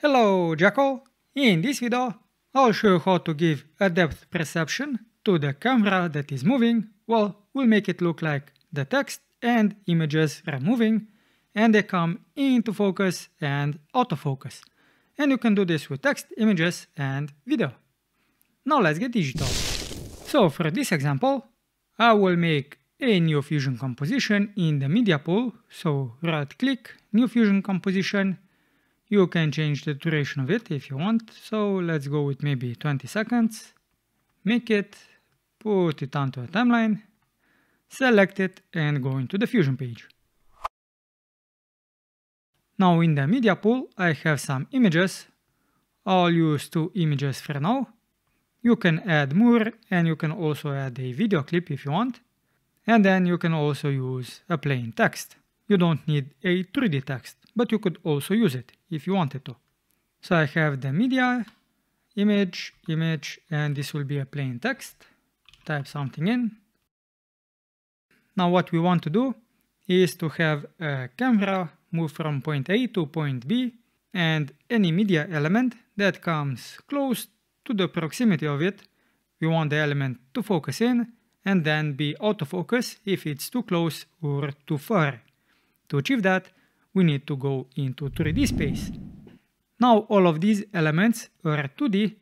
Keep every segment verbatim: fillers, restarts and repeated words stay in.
Hello Jackal! In this video I'll show you how to give a depth perception to the camera that is moving. Well, we'll make it look like the text and images are moving and they come into focus and autofocus. And you can do this with text, images and video. Now let's get digital. So for this example I will make a new Fusion composition in the media pool. So right click, new Fusion composition. You can change the duration of it if you want, so let's go with maybe twenty seconds, make it, put it onto a timeline, select it and go into the Fusion page. Now in the media pool I have some images. I'll use two images for now. You can add more and you can also add a video clip if you want, and then you can also use a plain text. You don't need a three D text, but you could also use it if you wanted to. So I have the media, image, image, and this will be a plain text. Type something in. Now what we want to do is to have a camera move from point A to point B, and any media element that comes close to the proximity of it, we want the element to focus in and then be autofocus if it's too close or too far. To achieve that, we need to go into three D space. Now all of these elements are two D,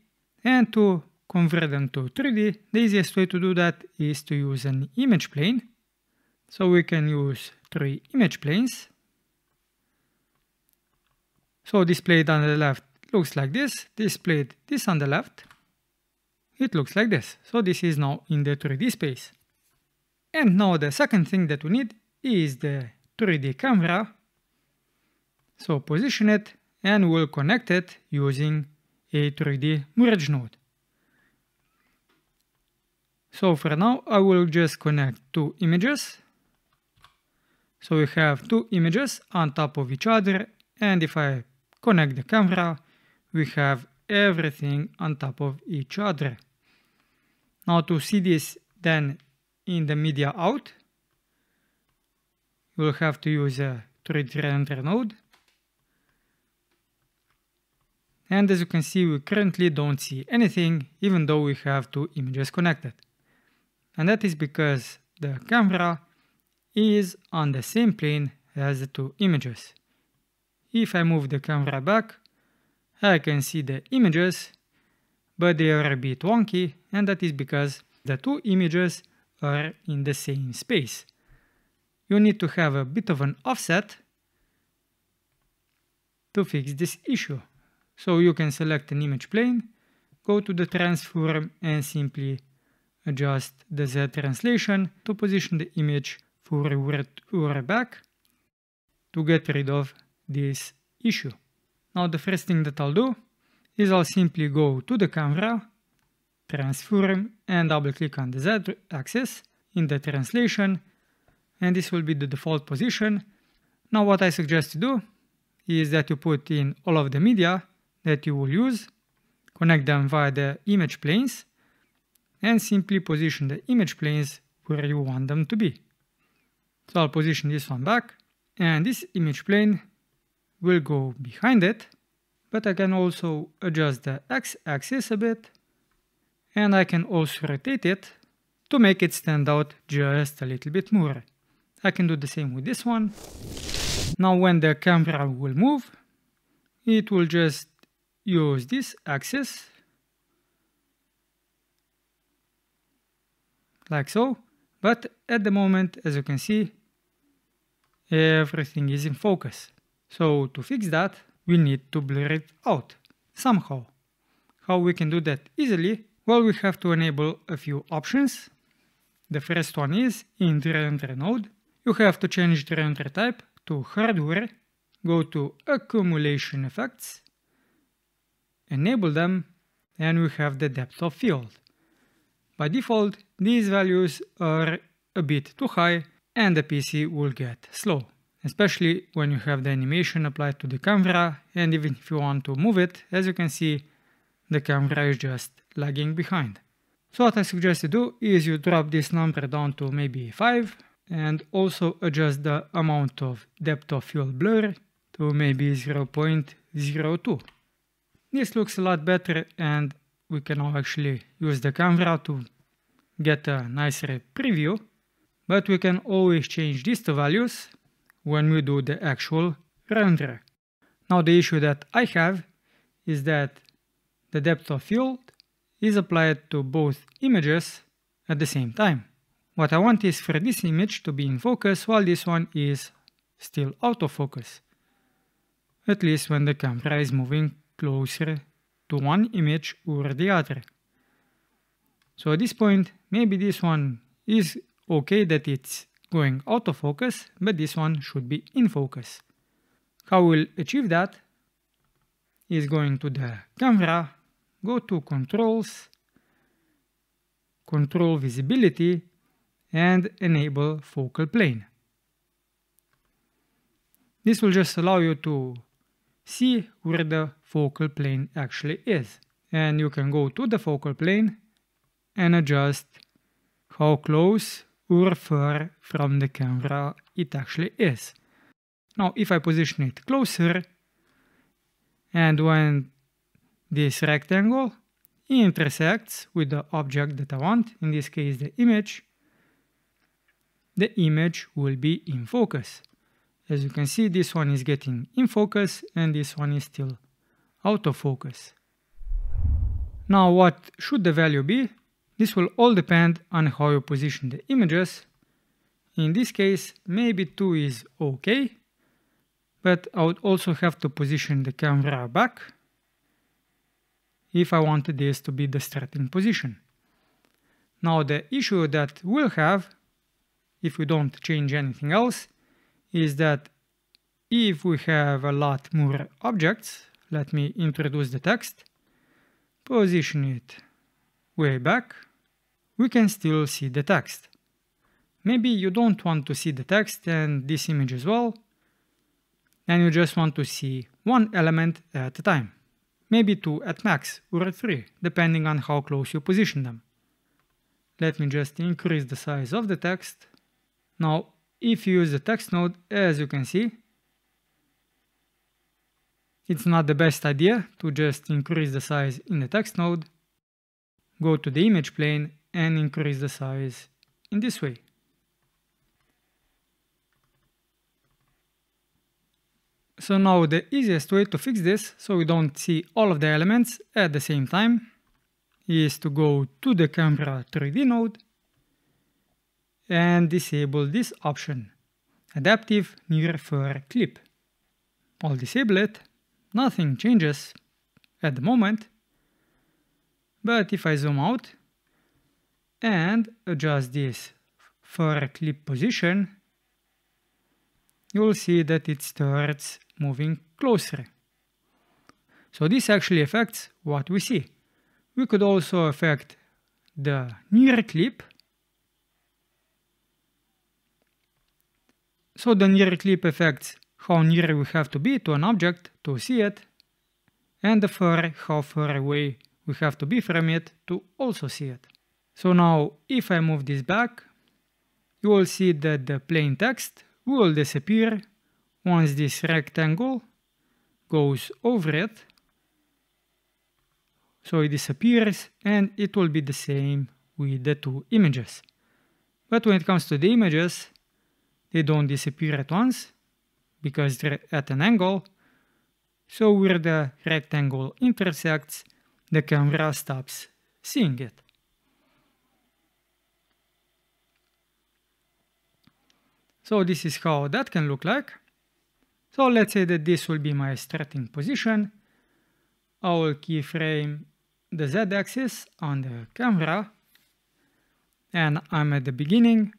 and to convert them to three D, the easiest way to do that is to use an image plane. So we can use three image planes. So displayed on the left looks like this, displayed this on the left, it looks like this. So this is now in the three D space. And now the second thing that we need is the three D camera. So position it and we'll connect it using a three D merge node. So for now I will just connect two images. So we have two images on top of each other, and if I connect the camera we have everything on top of each other. Now to see this then in the media out, we'll have to use a three D render node. And as you can see, we currently don't see anything, even though we have two images connected. And that is because the camera is on the same plane as the two images. If I move the camera back, I can see the images, but they are a bit wonky, and that is because the two images are in the same space. You need to have a bit of an offset to fix this issue. So you can select an image plane, go to the transform and simply adjust the Z translation to position the image forward or back to get rid of this issue. Now the first thing that I'll do is I'll simply go to the camera, transform and double click on the Z axis in the translation, and this will be the default position. Now what I suggest you do is that you put in all of the media that you will use, connect them via the image planes, and simply position the image planes where you want them to be. So I'll position this one back, and this image plane will go behind it, but I can also adjust the x-axis a bit, and I can also rotate it to make it stand out just a little bit more. I can do the same with this one. Now when the camera will move, it will just use this axis, like so, but at the moment, as you can see, everything is in focus. So to fix that, we need to blur it out somehow. How we can do that easily? Well, we have to enable a few options. The first one is in the render node. You have to change the render type to hardware, go to accumulation effects, enable them, and we have the depth of field. By default, these values are a bit too high and the P C will get slow, especially when you have the animation applied to the camera, and even if you want to move it, as you can see, the camera is just lagging behind. So what I suggest you do is you drop this number down to maybe five, and also adjust the amount of depth of field blur to maybe zero point zero two. This looks a lot better, and we can now actually use the camera to get a nicer preview, but we can always change these two values when we do the actual render. Now the issue that I have is that the depth of field is applied to both images at the same time. What I want is for this image to be in focus while this one is still out of focus, at least when the camera is moving closer to one image or the other. So at this point, maybe this one is okay that it's going out of focus, but this one should be in focus. How we'll achieve that is going to the camera, go to controls, control visibility, and enable focal plane. This will just allow you to see where the focal plane actually is. And you can go to the focal plane and adjust how close or far from the camera it actually is. Now, if I position it closer, and when this rectangle intersects with the object that I want, in this case the image, the image will be in focus. As you can see, this one is getting in focus and this one is still out of focus. Now, what should the value be? This will all depend on how you position the images. In this case, maybe two is okay, but I would also have to position the camera back if I wanted this to be the starting position. Now, the issue that we'll have, if we don't change anything else, is that if we have a lot more objects, let me introduce the text, position it way back, we can still see the text. Maybe you don't want to see the text and this image as well, and you just want to see one element at a time, maybe two at max or three, depending on how close you position them. Let me just increase the size of the text. Now, if you use the text node, as you can see, it's not the best idea to just increase the size in the text node. Go to the image plane and increase the size in this way. So now the easiest way to fix this, so we don't see all of the elements at the same time, is to go to the camera three D node and disable this option, adaptive near far clip. I'll disable it, nothing changes at the moment. But if I zoom out and adjust this far clip position, you'll see that it starts moving closer. So this actually affects what we see. We could also affect the near clip. So the near clip affects how near we have to be to an object to see it, and the far, how far away we have to be from it to also see it. So now, if I move this back, you will see that the plain text will disappear once this rectangle goes over it. So it disappears, and it will be the same with the two images. But when it comes to the images, they don't disappear at once because they're at an angle. So where the rectangle intersects, the camera stops seeing it. So this is how that can look like. So let's say that this will be my starting position. I will keyframe the z-axis on the camera, and I'm at the beginning,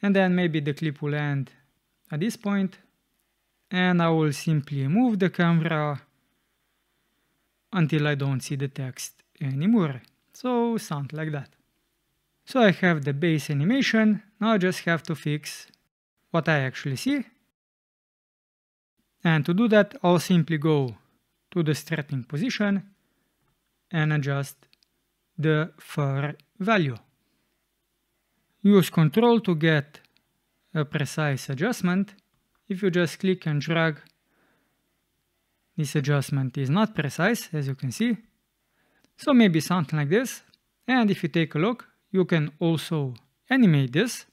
and then maybe the clip will end at this point, and I will simply move the camera until I don't see the text anymore. So, something like that. So I have the base animation. Now I just have to fix what I actually see. And to do that, I'll simply go to the starting position and adjust the far value. Use control to get a precise adjustment. If you just click and drag, This adjustment is not precise, as you can see. So maybe something like this. And if you take a look, you can also animate this.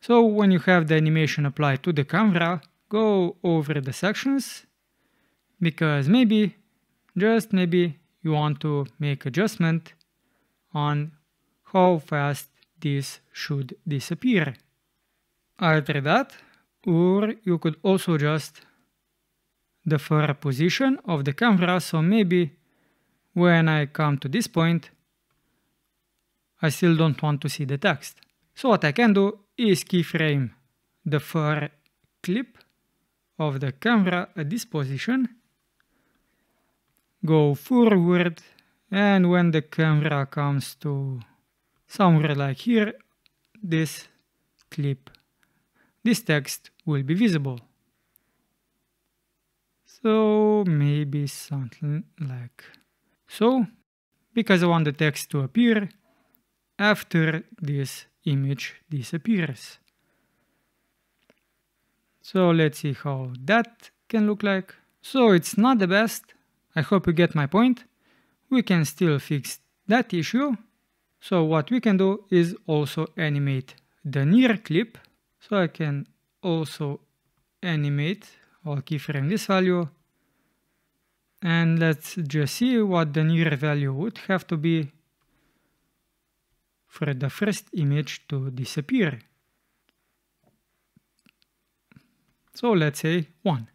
So when you have the animation applied to the camera, go over the sections, because maybe, just maybe, you want to make adjustment on how fast this should disappear. Either that, or you could also adjust the far position of the camera, so maybe when I come to this point, I still don't want to see the text. So what I can do is keyframe the far clip of the camera at this position, go forward, and when the camera comes to somewhere like here, this clip, this text will be visible. So maybe something like so, because I want the text to appear after this image disappears. So let's see how that can look like. So it's not the best. I hope you get my point. We can still fix that issue. So what we can do is also animate the near clip. So I can also animate, I'll keyframe this value. And let's just see what the near value would have to be for the first image to disappear. So let's say one.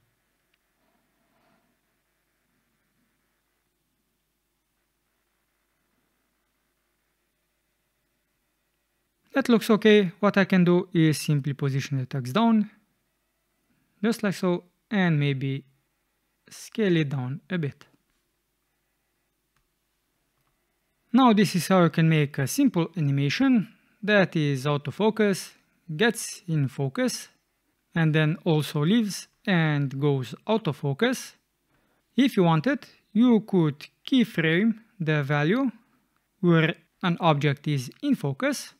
That looks okay. What I can do is simply position the text down, just like so, and maybe scale it down a bit. Now this is how you can make a simple animation that is out of focus, gets in focus, and then also leaves and goes out of focus. If you wanted, you could keyframe the value where an object is in focus.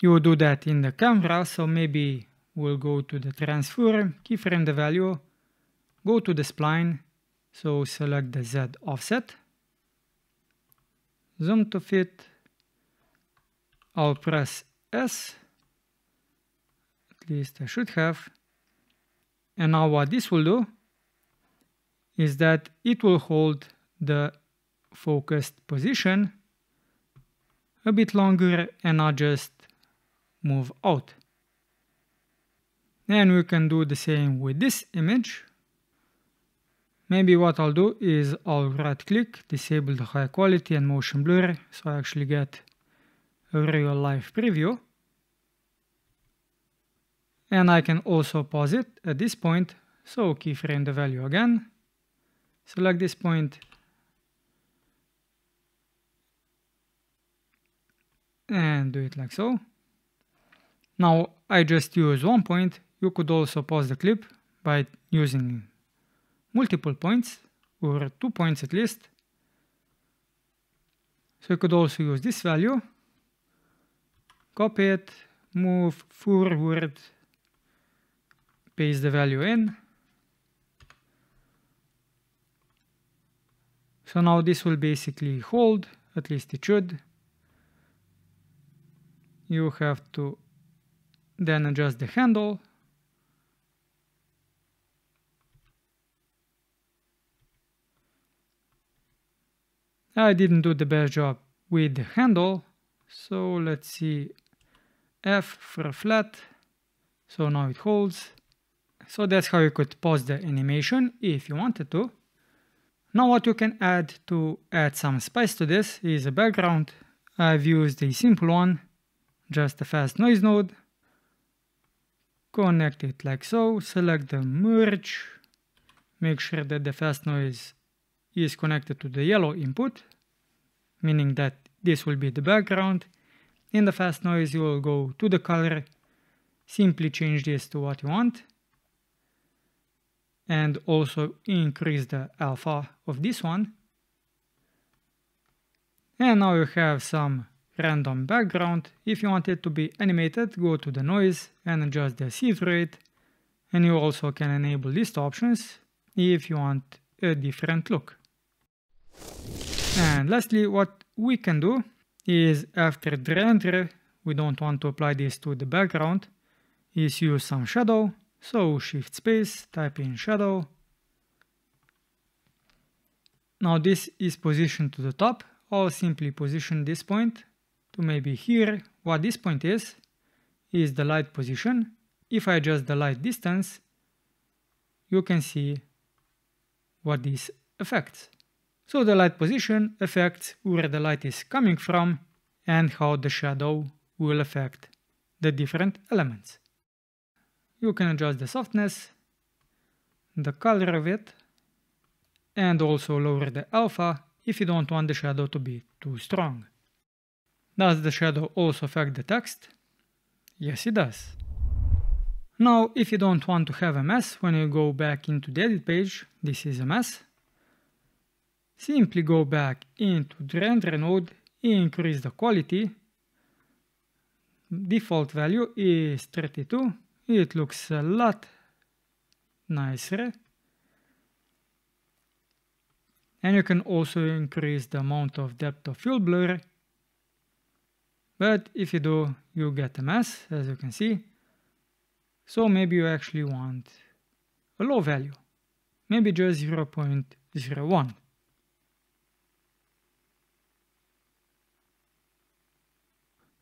You will do that in the camera, so maybe we'll go to the transform, keyframe the value, go to the spline, so select the Z offset, zoom to fit, I'll press S, at least I should have, and now what this will do is that it will hold the focused position a bit longer and not just move out. And we can do the same with this image. Maybe what I'll do is I'll right click, disable the high quality and motion blur, so I actually get a real life preview. And I can also pause it at this point, so keyframe the value again, select this point, and do it like so. Now I just use one point. You could also pause the clip by using multiple points, or two points at least. So you could also use this value, copy it, move forward, paste the value in. So now this will basically hold, at least it should. You have to then adjust the handle. I didn't do the best job with the handle, so let's see, F for flat, so now it holds. So that's how you could pause the animation if you wanted to. Now what you can add to add some spice to this is a background. I've used a simple one, just a fast noise node. Connect it like so, select the merge, make sure that the fast noise is connected to the yellow input, meaning that this will be the background. In the fast noise you will go to the color, simply change this to what you want, and also increase the alpha of this one. And now you have some random background. If you want it to be animated, go to the noise and adjust the see-through rate, and you also can enable list options if you want a different look. And lastly, what we can do is, after the render, we don't want to apply this to the background, is use some shadow. So shift space, type in shadow. Now this is positioned to the top. I'll simply position this point to maybe here. What this point is, is the light position. If I adjust the light distance, you can see what this affects. So the light position affects where the light is coming from and how the shadow will affect the different elements. You can adjust the softness, the color of it, and also lower the alpha if you don't want the shadow to be too strong. Does the shadow also affect the text? Yes, it does. Now, if you don't want to have a mess when you go back into the edit page, this is a mess, simply go back into the render node, increase the quality. Default value is thirty-two. It looks a lot nicer. And you can also increase the amount of depth of field blur. But if you do, you get a mess, as you can see. So maybe you actually want a low value, maybe just zero point zero one.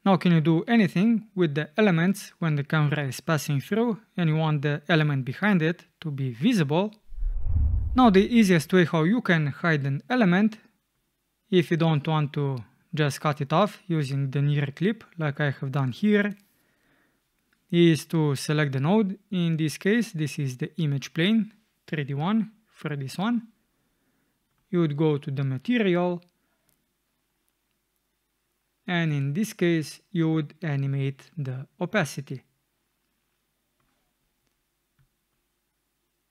Now, can you do anything with the elements when the camera is passing through and you want the element behind it to be visible? Now, the easiest way how you can hide an element, if you don't want to just cut it off using the near clip like I have done here, is to select the node. In this case, this is the image plane, three D one for this one. You would go to the material, and in this case, you would animate the opacity.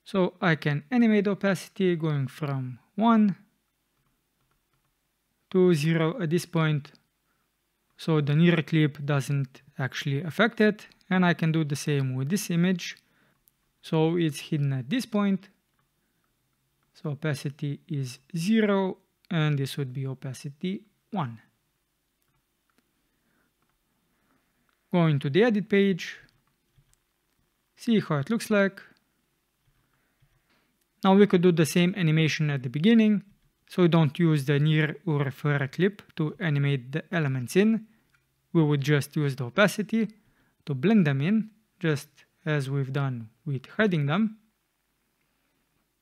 So I can animate opacity going from one to zero at this point. So the near clip doesn't actually affect it. And I can do the same with this image. So it's hidden at this point. So opacity is zero, and this would be opacity one. Going to the edit page, see how it looks like. Now we could do the same animation at the beginning, so we don't use the near or far clip to animate the elements in. We would just use the opacity to blend them in, just as we've done with hiding them.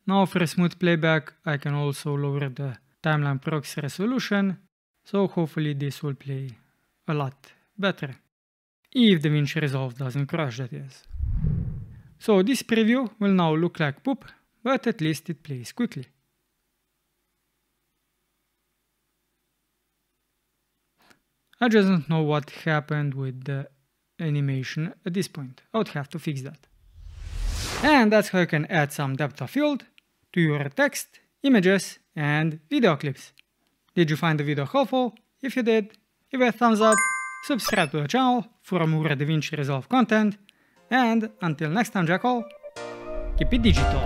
Now for smooth playback, I can also lower the timeline proxy resolution, so hopefully this will play a lot better. If DaVinci Resolve doesn't crash, that is. So this preview will now look like poop, but at least it plays quickly. I just don't know what happened with the animation at this point. I would have to fix that. And that's how you can add some depth of field to your text, images, and video clips. Did you find the video helpful? If you did, give it a thumbs up. Subscribe to the channel for more DaVinci Resolve content, and until next time, Jackal, keep it digital.